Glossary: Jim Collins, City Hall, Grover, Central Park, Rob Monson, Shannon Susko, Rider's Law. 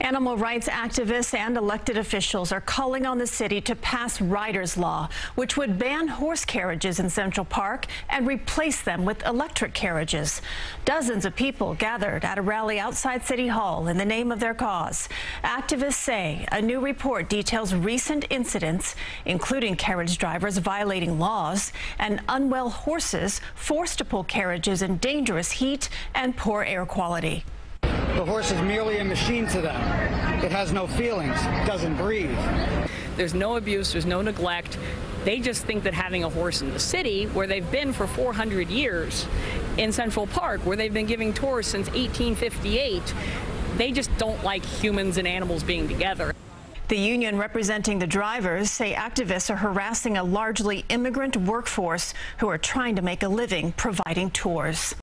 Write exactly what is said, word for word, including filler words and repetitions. Animal rights activists and elected officials are calling on the city to pass Rider's Law, which would ban horse carriages in Central Park and replace them with electric carriages. Dozens of people gathered at a rally outside City Hall in the name of their cause. Activists say a new report details recent incidents, including carriage drivers violating laws and unwell horses forced to pull carriages in dangerous heat and poor air quality. The horse is merely a machine to them. It has no feelings, doesn't breathe. There's no abuse, there's no neglect. They just think that having a horse in the city, where they've been for four hundred years, in Central Park, where they've been giving tours since eighteen fifty-eight, they just don't like humans and animals being together. The union representing the drivers say activists are harassing a largely immigrant workforce who are trying to make a living providing tours.